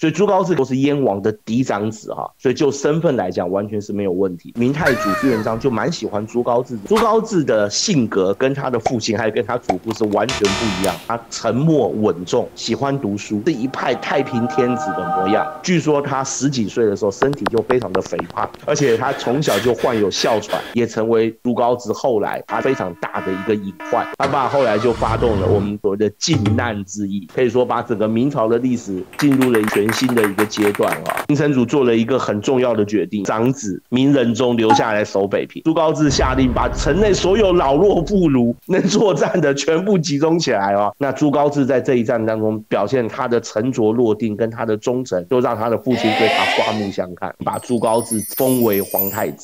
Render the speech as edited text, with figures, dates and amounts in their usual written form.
所以朱高炽都是燕王的嫡长子哈，所以就身份来讲完全是没有问题。明太祖朱元璋就蛮喜欢朱高炽，朱高炽的性格跟他的父亲还有跟他祖父是完全不一样，他沉默稳重，喜欢读书，是一派太平天子的模样。据说他10几岁的时候身体就非常的肥胖，而且他从小就患有哮喘，也成为朱高炽后来他非常大的一个隐患。他爸后来就发动了我们所谓的靖难之役，可以说把整个明朝的历史进入了全新的一个阶段啊，明成祖做了一个很重要的决定，长子明仁宗留下来守北平。朱高炽下令把城内所有老弱妇孺能作战的全部集中起来啊。那朱高炽在这一战当中表现他的沉着落定跟他的忠诚，都让他的父亲对他刮目相看，把朱高炽封为皇太子。